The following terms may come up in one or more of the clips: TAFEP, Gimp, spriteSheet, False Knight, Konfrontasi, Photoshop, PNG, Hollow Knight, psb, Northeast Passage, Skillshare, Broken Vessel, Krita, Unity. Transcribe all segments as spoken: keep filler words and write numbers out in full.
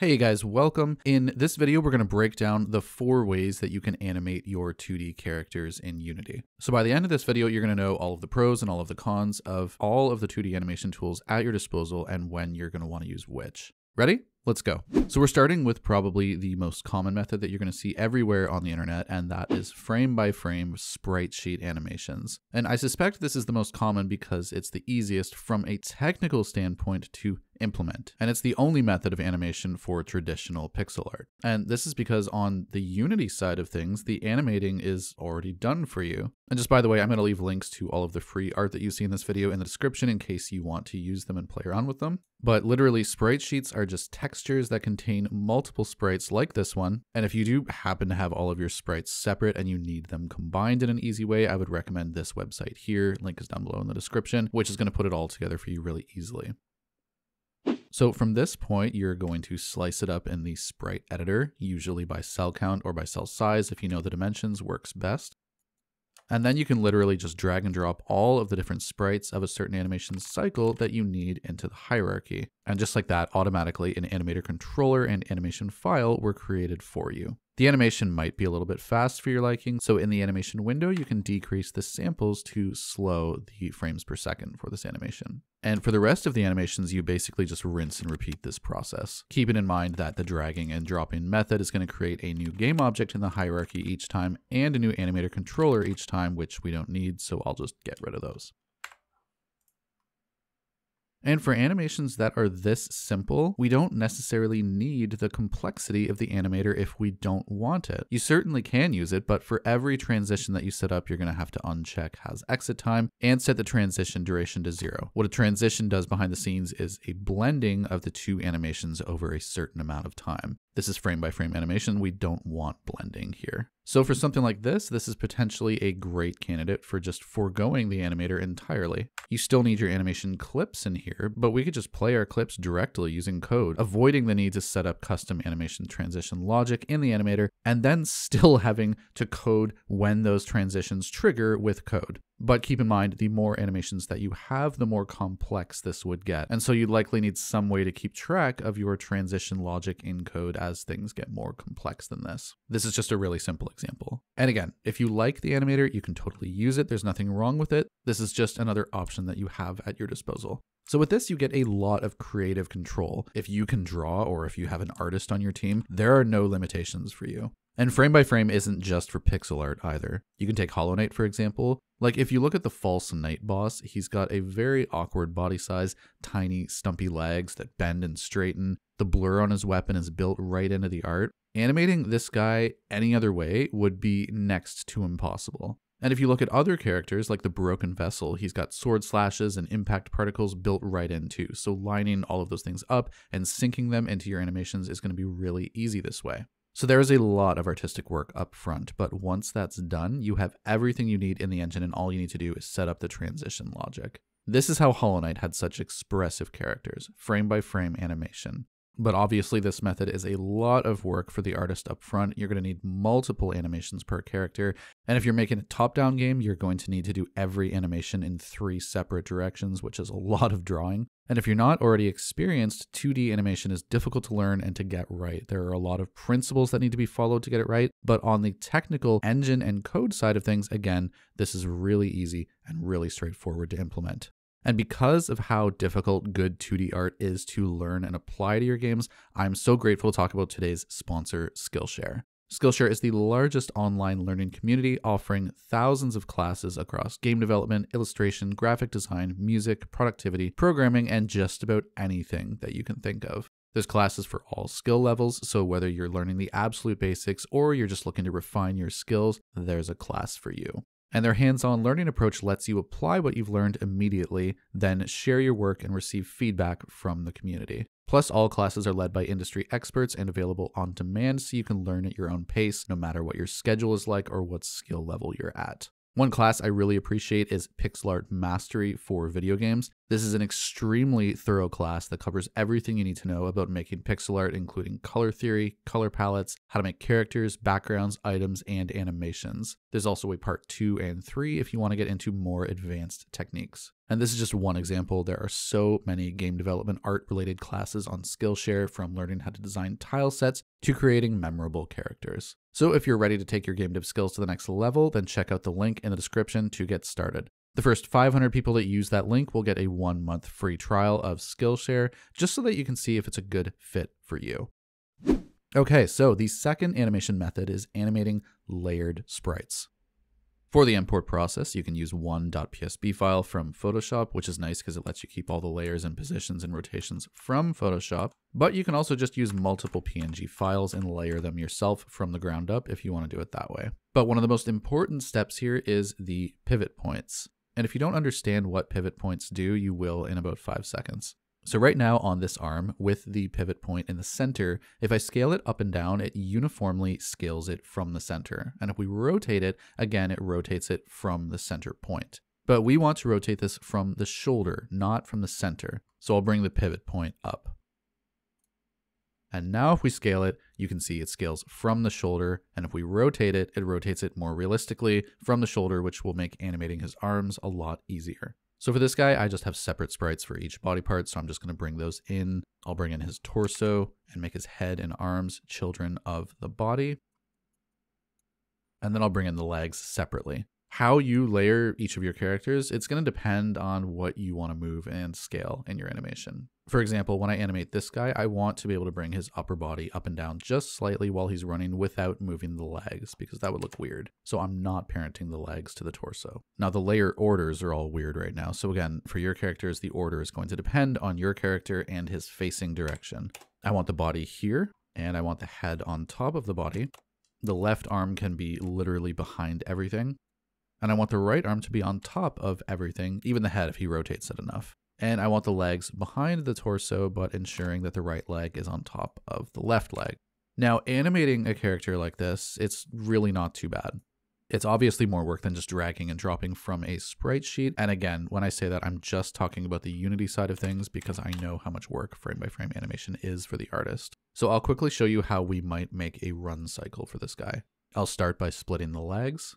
Hey guys, welcome. In this video, we're gonna break down the four ways that you can animate your two D characters in Unity. So by the end of this video, you're gonna know all of the pros and all of the cons of all of the two D animation tools at your disposal and when you're gonna wanna use which. Ready? Let's go. So we're starting with probably the most common method that you're going to see everywhere on the internet, and that is frame by frame sprite sheet animations. And I suspect this is the most common because it's the easiest from a technical standpoint to implement. And it's the only method of animation for traditional pixel art. And this is because on the Unity side of things, the animating is already done for you. And just by the way, I'm going to leave links to all of the free art that you see in this video in the description in case you want to use them and play around with them. But literally, sprite sheets are just text textures that contain multiple sprites like this one. And if you do happen to have all of your sprites separate and you need them combined in an easy way, I would recommend this website here. Link is down below in the description, which is going to put it all together for you really easily. So from this point, you're going to slice it up in the sprite editor, usually by cell count or by cell size if you know the dimensions works best. And then you can literally just drag and drop all of the different sprites of a certain animation cycle that you need into the hierarchy. And just like that, automatically an animator controller and animation file were created for you. The animation might be a little bit fast for your liking, so in the animation window, you can decrease the samples to slow the frames per second for this animation. And for the rest of the animations, you basically just rinse and repeat this process. Keeping in mind that the dragging and dropping method is going to create a new game object in the hierarchy each time and a new animator controller each time, which we don't need, so I'll just get rid of those. And for animations that are this simple, we don't necessarily need the complexity of the animator if we don't want it. You certainly can use it, but for every transition that you set up, you're going to have to uncheck has exit time and set the transition duration to zero. What a transition does behind the scenes is a blending of the two animations over a certain amount of time. This is frame by frame animation. We don't want blending here. So for something like this, this is potentially a great candidate for just foregoing the animator entirely. You still need your animation clips in here, but we could just play our clips directly using code, avoiding the need to set up custom animation transition logic in the animator, and then still having to code when those transitions trigger with code. But keep in mind, the more animations that you have, the more complex this would get. And so you'd likely need some way to keep track of your transition logic in code as things get more complex than this. This is just a really simple example. And again, if you like the animator, you can totally use it. There's nothing wrong with it. This is just another option that you have at your disposal. So with this, you get a lot of creative control. If you can draw or if you have an artist on your team, there are no limitations for you. And frame by frame isn't just for pixel art either. You can take Hollow Knight, for example. Like if you look at the False Knight boss, he's got a very awkward body size, tiny stumpy legs that bend and straighten. The blur on his weapon is built right into the art. Animating this guy any other way would be next to impossible. And if you look at other characters like the Broken Vessel, he's got sword slashes and impact particles built right in too. So lining all of those things up and syncing them into your animations is going to be really easy this way. So there is a lot of artistic work up front, but once that's done, you have everything you need in the engine and all you need to do is set up the transition logic. This is how Hollow Knight had such expressive characters, frame by frame animation. But obviously this method is a lot of work for the artist up front. You're going to need multiple animations per character. And if you're making a top-down game, you're going to need to do every animation in three separate directions, which is a lot of drawing. And if you're not already experienced, two D animation is difficult to learn and to get right. There are a lot of principles that need to be followed to get it right. But on the technical engine and code side of things, again, this is really easy and really straightforward to implement. And because of how difficult good two D art is to learn and apply to your games, I'm so grateful to talk about today's sponsor, Skillshare. Skillshare is the largest online learning community offering thousands of classes across game development, illustration, graphic design, music, productivity, programming, and just about anything that you can think of. There's classes for all skill levels, so whether you're learning the absolute basics or you're just looking to refine your skills, there's a class for you. And their hands-on learning approach lets you apply what you've learned immediately, then share your work and receive feedback from the community. Plus, all classes are led by industry experts and available on demand so you can learn at your own pace, no matter what your schedule is like or what skill level you're at. One class I really appreciate is pixel art mastery for video games. This is an extremely thorough class that covers everything you need to know about making pixel art, including color theory, color palettes, how to make characters, backgrounds, items, and animations. There's also a part two and three if you want to get into more advanced techniques. And this is just one example. There are so many game development art related classes on Skillshare, from learning how to design tile sets to creating memorable characters. So if you're ready to take your game dev skills to the next level, then check out the link in the description to get started. The first five hundred people that use that link will get a one month free trial of Skillshare, just so that you can see if it's a good fit for you. Okay, so the second animation method is animating layered sprites. For the import process, you can use one.psb file from Photoshop, which is nice because it lets you keep all the layers and positions and rotations from Photoshop, but you can also just use multiple P N G files and layer them yourself from the ground up if you want to do it that way. But one of the most important steps here is the pivot points. And if you don't understand what pivot points do, you will in about five seconds. So right now on this arm, with the pivot point in the center, if I scale it up and down, it uniformly scales it from the center. And if we rotate it, again, it rotates it from the center point. But we want to rotate this from the shoulder, not from the center. So I'll bring the pivot point up. And now if we scale it, you can see it scales from the shoulder. And if we rotate it, it rotates it more realistically from the shoulder, which will make animating his arms a lot easier. So for this guy, I just have separate sprites for each body part. So I'm just gonna bring those in. I'll bring in his torso and make his head and arms children of the body. And then I'll bring in the legs separately. How you layer each of your characters, it's gonna depend on what you wanna move and scale in your animation. For example, when I animate this guy, I want to be able to bring his upper body up and down just slightly while he's running without moving the legs, because that would look weird. So I'm not parenting the legs to the torso. Now the layer orders are all weird right now. So again, for your characters, the order is going to depend on your character and his facing direction. I want the body here, and I want the head on top of the body. The left arm can be literally behind everything. And I want the right arm to be on top of everything, even the head if he rotates it enough. And I want the legs behind the torso, but ensuring that the right leg is on top of the left leg. Now, animating a character like this, it's really not too bad. It's obviously more work than just dragging and dropping from a sprite sheet. And again, when I say that, I'm just talking about the Unity side of things, because I know how much work frame by frame animation is for the artist. So I'll quickly show you how we might make a run cycle for this guy. I'll start by splitting the legs.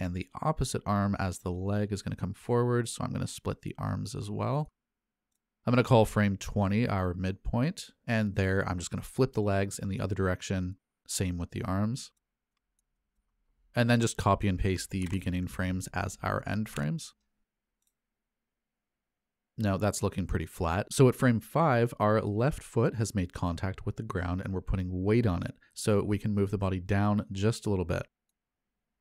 And the opposite arm as the leg is going to come forward. So I'm going to split the arms as well. I'm going to call frame twenty our midpoint. And there I'm just going to flip the legs in the other direction. Same with the arms. And then just copy and paste the beginning frames as our end frames. Now that's looking pretty flat. So at frame five, our left foot has made contact with the ground and we're putting weight on it. So we can move the body down just a little bit.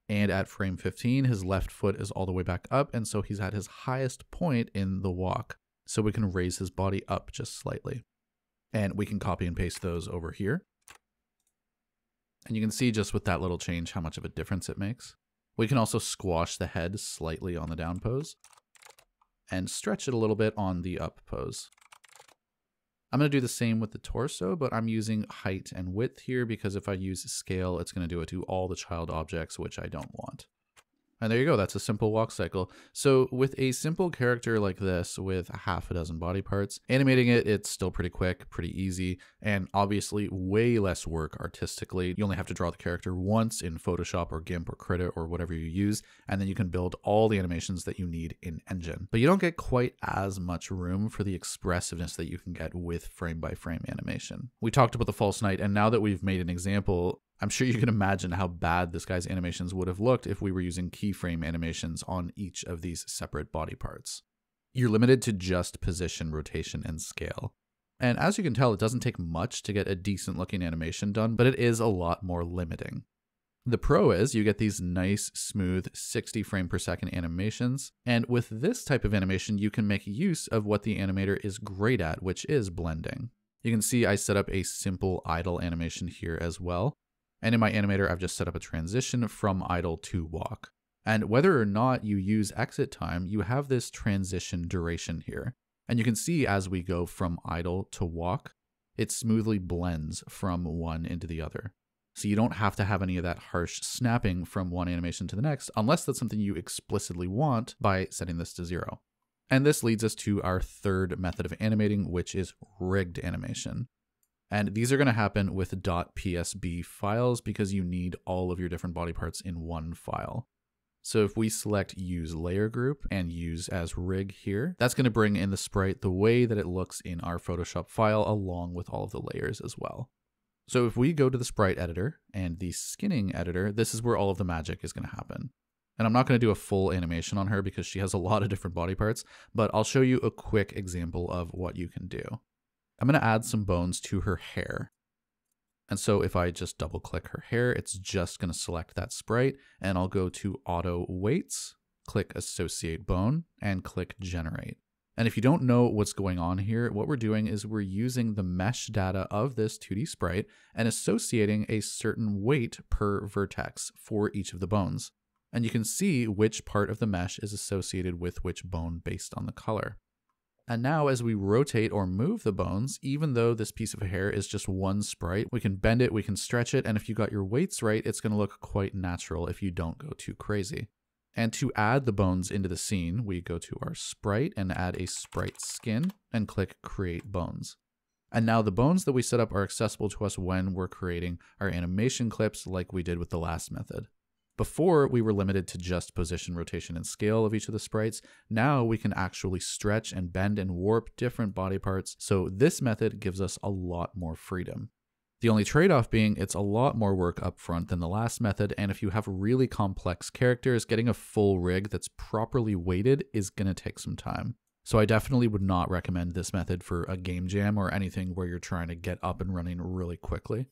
And at frame fifteen, his left foot is all the way back up. And so he's at his highest point in the walk. So we can raise his body up just slightly. And we can copy and paste those over here. And you can see just with that little change how much of a difference it makes. We can also squash the head slightly on the down pose and stretch it a little bit on the up pose. I'm going to do the same with the torso, but I'm using height and width here because if I use scale, it's going to do it to all the child objects, which I don't want. And there you go. That's a simple walk cycle. So with a simple character like this, with half a dozen body parts, animating it, it's still pretty quick, pretty easy, and obviously way less work artistically. You only have to draw the character once in Photoshop or Gimp or Krita or whatever you use, and then you can build all the animations that you need in engine. But you don't get quite as much room for the expressiveness that you can get with frame by frame animation. We talked about the False Knight, and now that we've made an example, I'm sure you can imagine how bad this guy's animations would have looked if we were using keyframe animations on each of these separate body parts. You're limited to just position, rotation, and scale. And as you can tell, it doesn't take much to get a decent looking animation done, but it is a lot more limiting. The pro is you get these nice, smooth sixty frame per second animations. And with this type of animation, you can make use of what the animator is great at, which is blending. You can see I set up a simple idle animation here as well. And in my animator, I've just set up a transition from idle to walk. And whether or not you use exit time, you have this transition duration here. And you can see as we go from idle to walk, it smoothly blends from one into the other. So you don't have to have any of that harsh snapping from one animation to the next, unless that's something you explicitly want by setting this to zero. And this leads us to our third method of animating, which is rigged animation. And these are going to happen with .psb files because you need all of your different body parts in one file. So if we select use layer group and use as rig here, that's going to bring in the sprite the way that it looks in our Photoshop file along with all of the layers as well. So if we go to the sprite editor and the skinning editor, this is where all of the magic is going to happen. And I'm not going to do a full animation on her because she has a lot of different body parts, but I'll show you a quick example of what you can do. I'm going to add some bones to her hair. And so if I just double click her hair, it's just going to select that sprite, and I'll go to auto weights, click associate bone, and click generate. And if you don't know what's going on here, what we're doing is we're using the mesh data of this two D sprite and associating a certain weight per vertex for each of the bones. And you can see which part of the mesh is associated with which bone based on the color. And now as we rotate or move the bones, even though this piece of hair is just one sprite, we can bend it, we can stretch it, and if you got your weights right, it's going to look quite natural if you don't go too crazy. And to add the bones into the scene, we go to our sprite and add a sprite skin and click create bones. And now the bones that we set up are accessible to us when we're creating our animation clips like we did with the last method. Before, we were limited to just position, rotation, and scale of each of the sprites. Now we can actually stretch and bend and warp different body parts, so this method gives us a lot more freedom. The only trade-off being it's a lot more work up front than the last method, and if you have really complex characters, getting a full rig that's properly weighted is going to take some time. So I definitely would not recommend this method for a game jam or anything where you're trying to get up and running really quickly.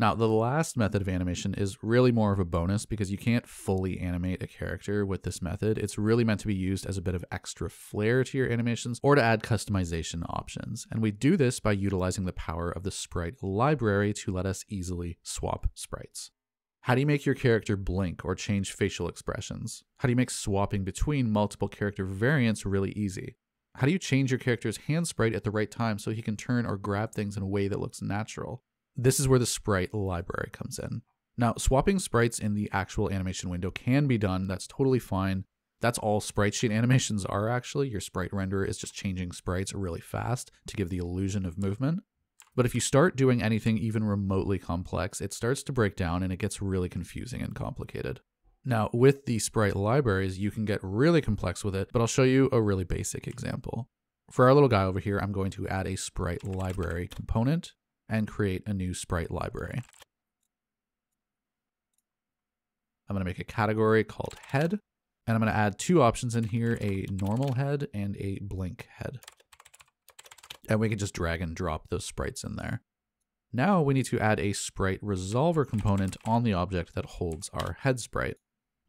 Now, the last method of animation is really more of a bonus because you can't fully animate a character with this method. It's really meant to be used as a bit of extra flair to your animations or to add customization options. And we do this by utilizing the power of the sprite library to let us easily swap sprites. How do you make your character blink or change facial expressions? How do you make swapping between multiple character variants really easy? How do you change your character's hand sprite at the right time so he can turn or grab things in a way that looks natural? This is where the sprite library comes in. Now, swapping sprites in the actual animation window can be done. That's totally fine. That's all sprite sheet animations are actually. Your sprite renderer is just changing sprites really fast to give the illusion of movement. But if you start doing anything even remotely complex, it starts to break down and it gets really confusing and complicated. Now, with the sprite libraries, you can get really complex with it, but I'll show you a really basic example. For our little guy over here, I'm going to add a sprite library component and create a new sprite library. I'm going to make a category called head, and I'm going to add two options in here, a normal head and a blink head. And we can just drag and drop those sprites in there. Now we need to add a sprite resolver component on the object that holds our head sprite.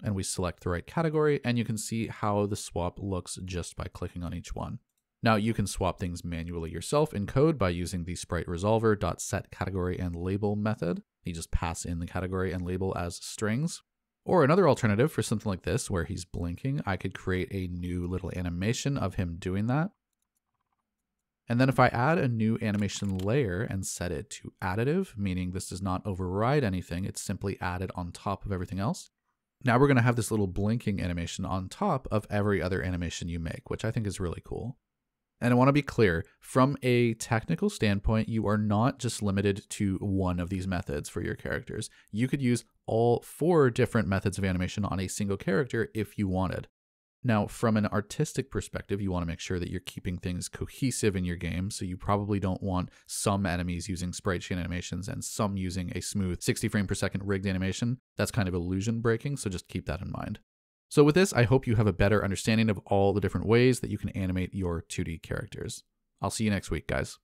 And we select the right category, and you can see how the swap looks just by clicking on each one. Now you can swap things manually yourself in code by using the sprite resolver.setCategory and label method. You just pass in the category and label as strings. Or another alternative for something like this where he's blinking, I could create a new little animation of him doing that. And then if I add a new animation layer and set it to additive, meaning this does not override anything, it's simply added on top of everything else. Now we're going to have this little blinking animation on top of every other animation you make, which I think is really cool. And I want to be clear, from a technical standpoint, you are not just limited to one of these methods for your characters. You could use all four different methods of animation on a single character if you wanted. Now, from an artistic perspective, you want to make sure that you're keeping things cohesive in your game, so you probably don't want some enemies using sprite sheet animations and some using a smooth sixty frame per second rigged animation. That's kind of illusion breaking, so just keep that in mind. So with this, I hope you have a better understanding of all the different ways that you can animate your two D characters. I'll see you next week, guys.